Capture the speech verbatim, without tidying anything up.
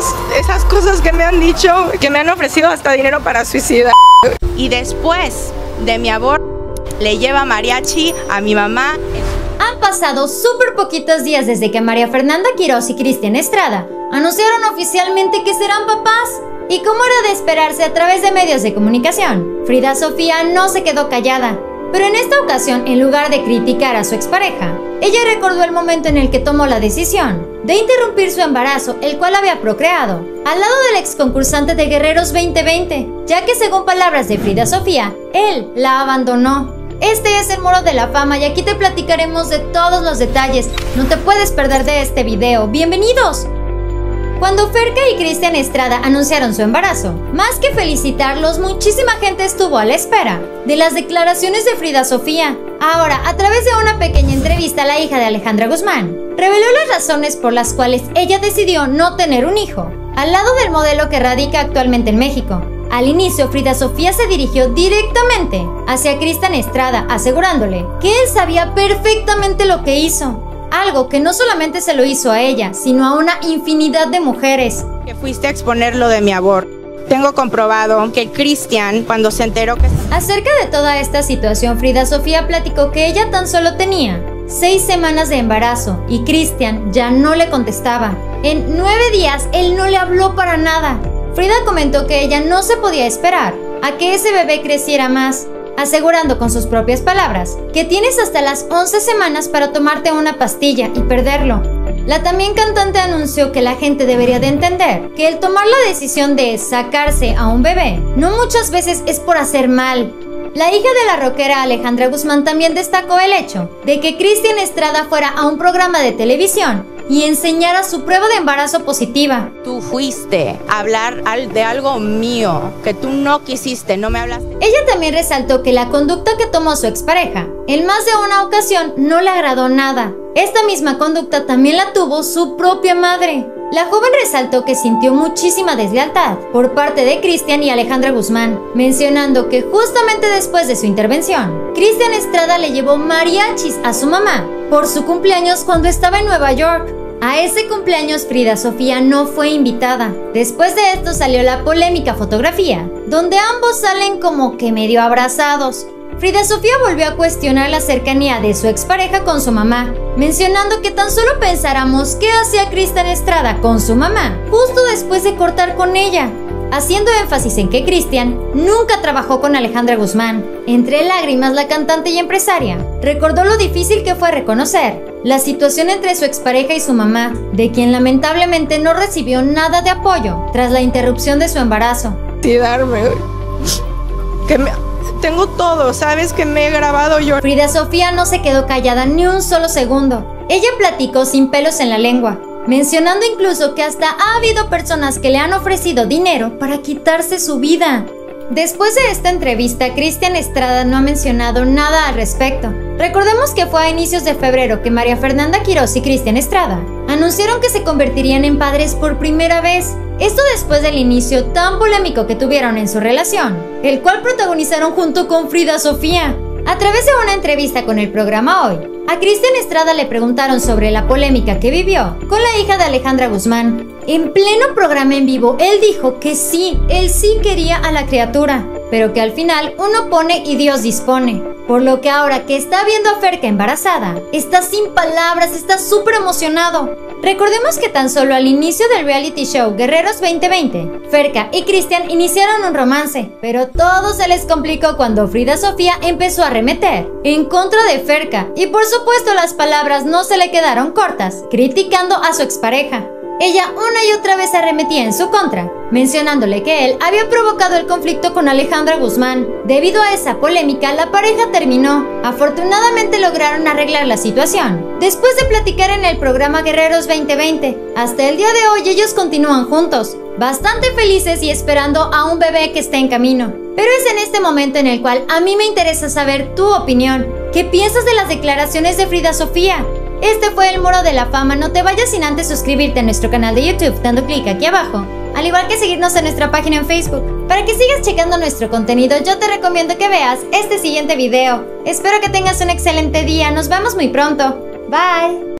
todas esas cosas que me han dicho, que me han ofrecido hasta dinero para suicidar. Y después de mi aborto, le lleva mariachi a mi mamá. Han pasado súper poquitos días desde que María Fernanda Quiroz y Christian Estrada anunciaron oficialmente que serán papás. Y como era de esperarse a través de medios de comunicación, Frida Sofía no se quedó callada. Pero en esta ocasión, en lugar de criticar a su expareja, ella recordó el momento en el que tomó la decisión de interrumpir su embarazo, el cual había procreado, al lado del ex concursante de Guerreros veinte veinte, ya que según palabras de Frida Sofía, él la abandonó. Este es El Muro de la Fama y aquí te platicaremos de todos los detalles. No te puedes perder de este video. ¡Bienvenidos! Cuando Ferka y Christian Estrada anunciaron su embarazo, más que felicitarlos, muchísima gente estuvo a la espera de las declaraciones de Frida Sofía. Ahora, a través de una pequeña entrevista, la hija de Alejandra Guzmán reveló las razones por las cuales ella decidió no tener un hijo, al lado del modelo que radica actualmente en México. Al inicio, Frida Sofía se dirigió directamente hacia Christian Estrada, asegurándole que él sabía perfectamente lo que hizo. Algo que no solamente se lo hizo a ella, sino a una infinidad de mujeres. Que fuiste a exponer lo de mi aborto. Tengo comprobado que Christian, cuando se enteró que... Acerca de toda esta situación, Frida Sofía platicó que ella tan solo tenía seis semanas de embarazo y Christian ya no le contestaba. En nueve días, él no le habló para nada. Frida comentó que ella no se podía esperar a que ese bebé creciera más, asegurando con sus propias palabras que tienes hasta las once semanas para tomarte una pastilla y perderlo. La también cantante anunció que la gente debería de entender que el tomar la decisión de sacarse a un bebé no muchas veces es por hacer mal. La hija de la rockera Alejandra Guzmán también destacó el hecho de que Christian Estrada fuera a un programa de televisión y enseñara su prueba de embarazo positiva. Tú fuiste a hablar de algo mío, que tú no quisiste, no me hablaste. Ella también resaltó que la conducta que tomó su expareja en más de una ocasión no le agradó nada. Esta misma conducta también la tuvo su propia madre. La joven resaltó que sintió muchísima deslealtad por parte de Christian y Alejandra Guzmán, mencionando que justamente después de su intervención, Christian Estrada le llevó mariachis a su mamá por su cumpleaños cuando estaba en Nueva York. A ese cumpleaños Frida Sofía no fue invitada. Después de esto salió la polémica fotografía, donde ambos salen como que medio abrazados. Frida Sofía volvió a cuestionar la cercanía de su expareja con su mamá, mencionando que tan solo pensáramos qué hacía Christian Estrada con su mamá justo después de cortar con ella, haciendo énfasis en que Christian nunca trabajó con Alejandra Guzmán. Entre lágrimas, la cantante y empresaria recordó lo difícil que fue reconocer la situación entre su expareja y su mamá, de quien lamentablemente no recibió nada de apoyo tras la interrupción de su embarazo. Suicidarme, que me... Tengo todo, ¿sabes? Que me he grabado yo. Frida Sofía no se quedó callada ni un solo segundo. Ella platicó sin pelos en la lengua, mencionando incluso que hasta ha habido personas que le han ofrecido dinero para quitarse su vida. Después de esta entrevista, Christian Estrada no ha mencionado nada al respecto. Recordemos que fue a inicios de febrero que María Fernanda Quiroz y Christian Estrada anunciaron que se convertirían en padres por primera vez. Esto después del inicio tan polémico que tuvieron en su relación, el cual protagonizaron junto con Frida Sofía. A través de una entrevista con el programa Hoy, a Christian Estrada le preguntaron sobre la polémica que vivió con la hija de Alejandra Guzmán. En pleno programa en vivo, él dijo que sí, él sí quería a la criatura, pero que al final uno pone y Dios dispone. Por lo que ahora que está viendo a Ferka embarazada, está sin palabras, está súper emocionado. Recordemos que tan solo al inicio del reality show Guerreros veinte veinte, Ferka y Christian iniciaron un romance, pero todo se les complicó cuando Frida Sofía empezó a arremeter en contra de Ferka y por supuesto las palabras no se le quedaron cortas, criticando a su expareja. Ella una y otra vez arremetía en su contra, mencionándole que él había provocado el conflicto con Alejandra Guzmán. Debido a esa polémica, la pareja terminó. Afortunadamente lograron arreglar la situación después de platicar en el programa Guerreros veinte veinte. Hasta el día de hoy ellos continúan juntos, bastante felices y esperando a un bebé que está en camino. Pero es en este momento en el cual a mí me interesa saber tu opinión. ¿Qué piensas de las declaraciones de Frida Sofía? Este fue El Muro de la Fama. No te vayas sin antes suscribirte a nuestro canal de YouTube dando clic aquí abajo, al igual que seguirnos en nuestra página en Facebook. Para que sigas checando nuestro contenido, yo te recomiendo que veas este siguiente video. Espero que tengas un excelente día. Nos vemos muy pronto. Bye.